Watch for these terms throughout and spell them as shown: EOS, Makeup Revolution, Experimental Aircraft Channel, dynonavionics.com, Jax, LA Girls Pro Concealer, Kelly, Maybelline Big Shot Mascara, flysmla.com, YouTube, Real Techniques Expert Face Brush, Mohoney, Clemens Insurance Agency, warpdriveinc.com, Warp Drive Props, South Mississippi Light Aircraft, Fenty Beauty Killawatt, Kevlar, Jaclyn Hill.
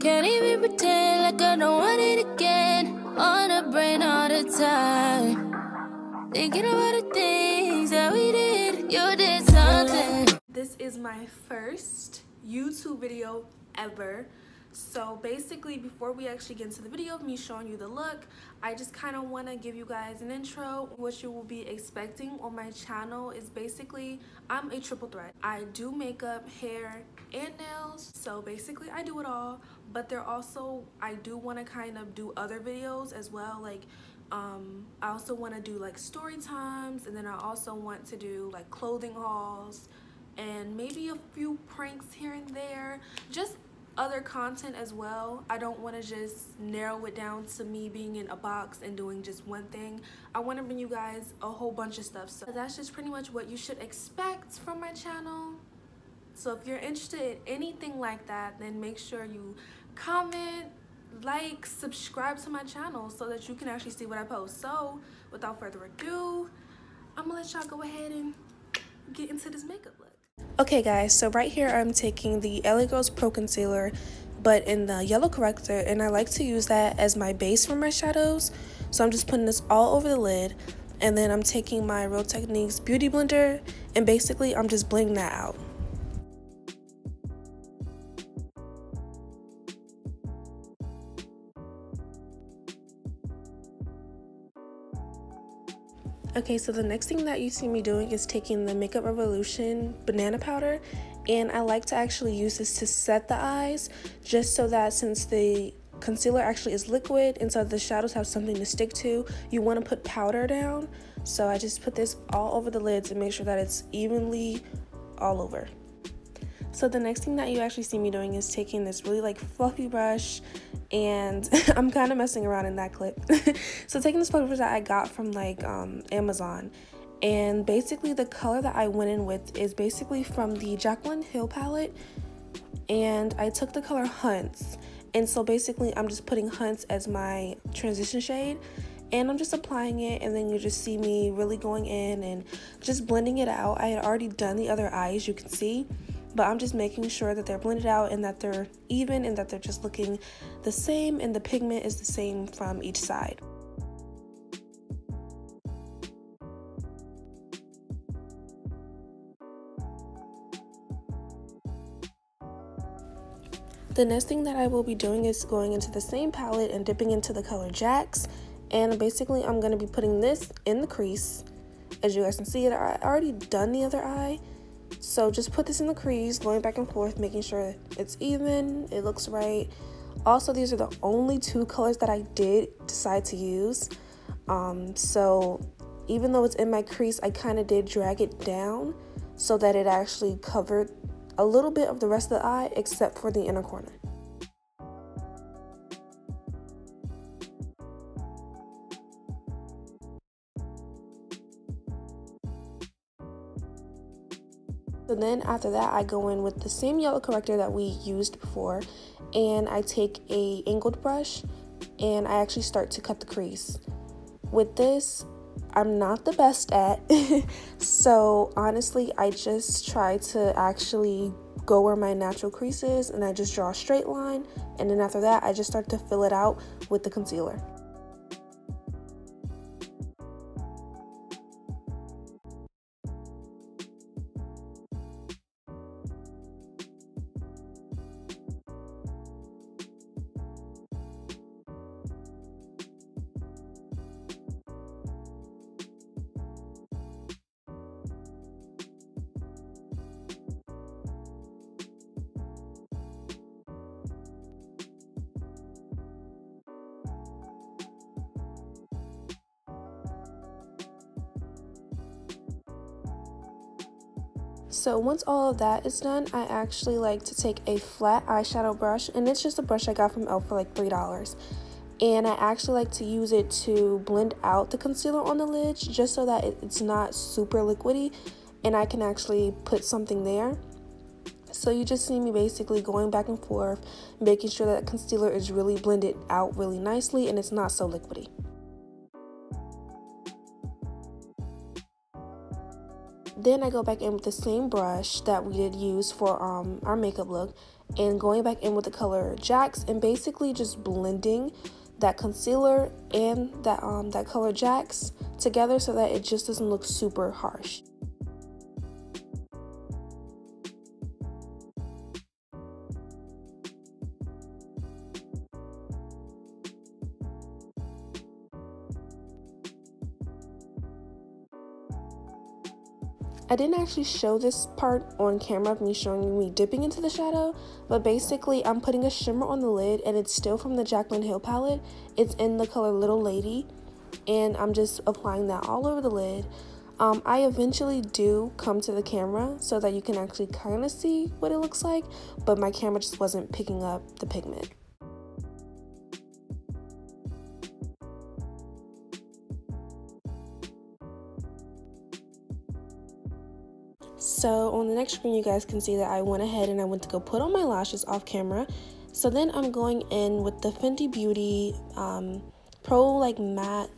Can't even pretend like I don't want it again. On the brain all the time, thinking about the things that we did. You did something. This is my first YouTube video ever. So basically, before we actually get into the video of me showing you the look, I just kind of want to give you guys an intro. What you will be expecting on my channel is basically I'm a triple threat. I do makeup, hair, and nails. So basically I do it all, but there also I do want to kind of do other videos as well, like I also want to do like story times, and then I also want to do like clothing hauls and maybe a few pranks here and there, just other content as well. I don't want to just narrow it down to me being in a box and doing just one thing. I want to bring you guys a whole bunch of stuff. So that's just pretty much what you should expect from my channel. So if you're interested in anything like that, then make sure you comment, like, subscribe to my channel so that you can actually see what I post. So without further ado, I'm gonna let y'all go ahead and get into this makeup look. Okay guys, so right here I'm taking the LA Girls Pro Concealer, but in the yellow corrector, and I like to use that as my base for my shadows. So I'm just putting this all over the lid, and then I'm taking my Real Techniques Beauty Blender, and basically I'm just blending that out. Okay, so the next thing that you see me doing is taking the Makeup Revolution banana powder, and I like to actually use this to set the eyes, just so that since the concealer actually is liquid and so the shadows have something to stick to, you want to put powder down. So I just put this all over the lids and make sure that it's evenly all over. So the next thing that you actually see me doing is taking this really like fluffy brush, and I'm kind of messing around in that clip. So taking this fluffy brush that I got from like Amazon, and basically the color that I went in with is basically from the Jaclyn Hill palette, and I took the color Hunts, and so basically I'm just putting Hunts as my transition shade, and I'm just applying it, and then you just see me really going in and just blending it out. I had already done the other eye, as you can see, but I'm just making sure that they're blended out and that they're even and that they're just looking the same and the pigment is the same from each side. The next thing that I will be doing is going into the same palette and dipping into the color Jax, and basically I'm going to be putting this in the crease. As you guys can see, I already done the other eye. So just put this in the crease, going back and forth, making sure it's even, it looks right. Also, these are the only two colors that I did decide to use. So even though it's in my crease, I kind of did drag it down so that it actually covered a little bit of the rest of the eye except for the inner corner. So then after that, I go in with the same yellow corrector that we used before, and I take a angled brush and I actually start to cut the crease. With this, I'm not the best at, so honestly, I just try to actually go where my natural crease is, and I just draw a straight line, and then after that, I just start to fill it out with the concealer. So once all of that is done, I actually like to take a flat eyeshadow brush, and it's just a brush I got from Elf for like $3, and I actually like to use it to blend out the concealer on the lid just so that it's not super liquidy and I can actually put something there. So you just see me basically going back and forth, making sure that concealer is really blended out really nicely and it's not so liquidy. Then I go back in with the same brush that we did use for our makeup look, and going back in with the color Jax and basically just blending that concealer and that color Jax together so that it just doesn't look super harsh. I didn't actually show this part on camera of me showing you me dipping into the shadow, but basically I'm putting a shimmer on the lid and it's still from the Jaclyn Hill palette. It's in the color Little Lady and I'm just applying that all over the lid. I eventually do come to the camera so that you can actually kind of see what it looks like, but my camera just wasn't picking up the pigment. So on the next screen you guys can see that I went ahead and I went to go put on my lashes off camera. So then I'm going in with the Fenty Beauty Pro like matte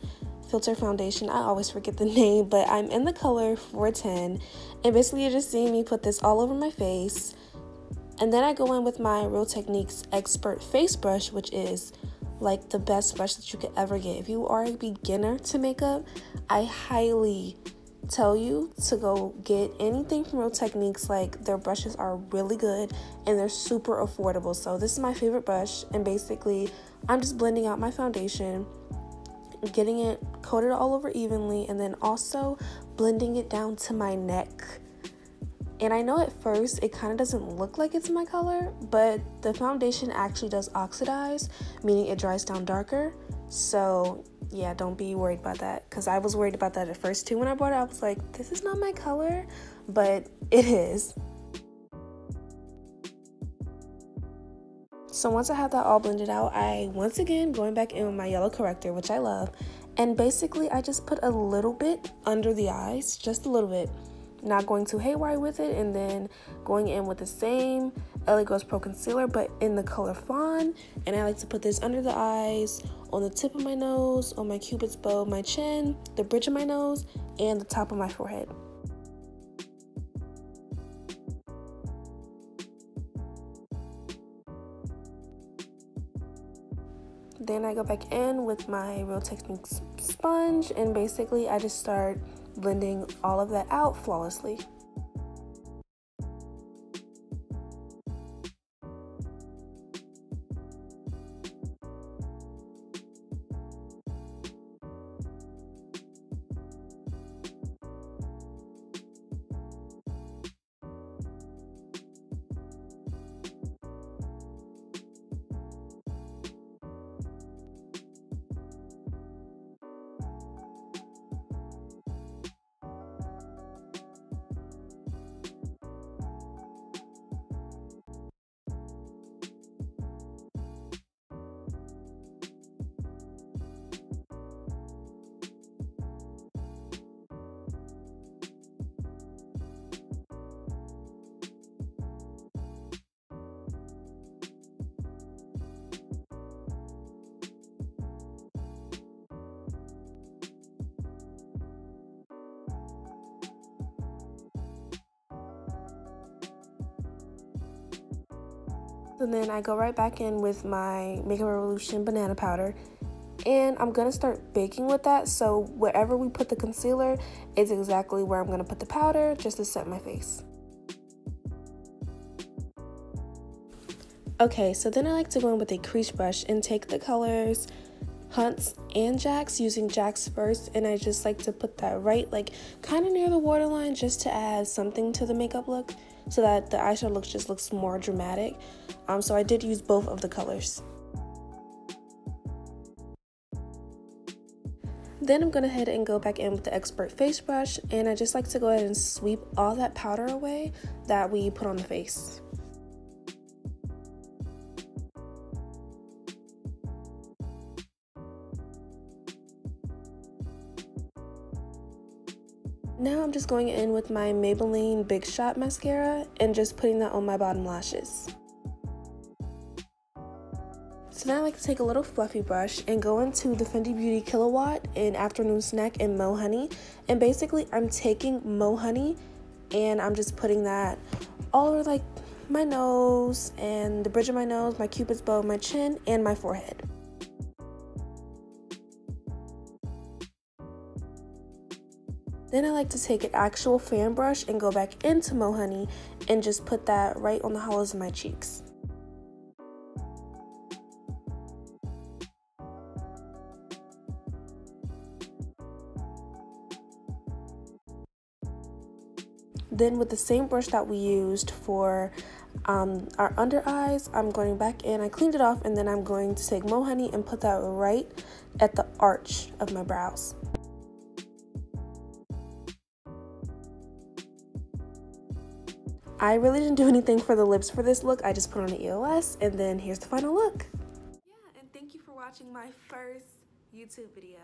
filter foundation. I always forget the name, but I'm in the color 410, and basically you're just seeing me put this all over my face. And then I go in with my Real Techniques Expert Face Brush, which is like the best brush that you could ever get. If you are a beginner to makeup, I highly tell you to go get anything from Real Techniques. Like, their brushes are really good and they're super affordable. So this is my favorite brush, and basically I'm just blending out my foundation, getting it coated all over evenly, and then also blending it down to my neck. And I know at first it kind of doesn't look like it's my color, but the foundation actually does oxidize, meaning it dries down darker. So yeah, don't be worried about that, because I was worried about that at first too. When I bought it, I was like, this is not my color, but it is. So once I have that all blended out, I once again going back in with my yellow corrector, which I love, and basically I just put a little bit under the eyes, just a little bit, not going too haywire with it, and then going in with the same LA Girls Pro Concealer, but in the color Fawn, and I like to put this under the eyes, on the tip of my nose, on my cupid's bow, my chin, the bridge of my nose, and the top of my forehead. Then I go back in with my Real Techniques sponge, and basically I just start blending all of that out flawlessly. And then I go right back in with my Makeup Revolution banana powder, and I'm gonna start baking with that. So wherever we put the concealer is exactly where I'm gonna put the powder, just to set my face. Okay, so then I like to go in with a crease brush and take the colors Hunts and Jax, using Jax first, and I just like to put that right like kind of near the waterline, just to add something to the makeup look, so that the eyeshadow look just looks more dramatic. So I did use both of the colors. Then I'm going ahead and go back in with the Expert Face Brush, and I just like to go ahead and sweep all that powder away that we put on the face. Now I'm just going in with my Maybelline Big Shot Mascara and just putting that on my bottom lashes. So now I like to take a little fluffy brush and go into the Fenty Beauty Killawatt in Afternoon Snack and Mo Honey. And basically I'm taking Mo Honey and I'm just putting that all over like my nose and the bridge of my nose, my cupid's bow, my chin, and my forehead. Then I like to take an actual fan brush and go back into Mohoney and just put that right on the hollows of my cheeks. Then with the same brush that we used for our under eyes, I'm going back in, I cleaned it off, and then I'm going to take Mohoney and put that right at the arch of my brows. I really didn't do anything for the lips for this look. I just put on an EOS, and then here's the final look. Yeah, and thank you for watching my first YouTube video.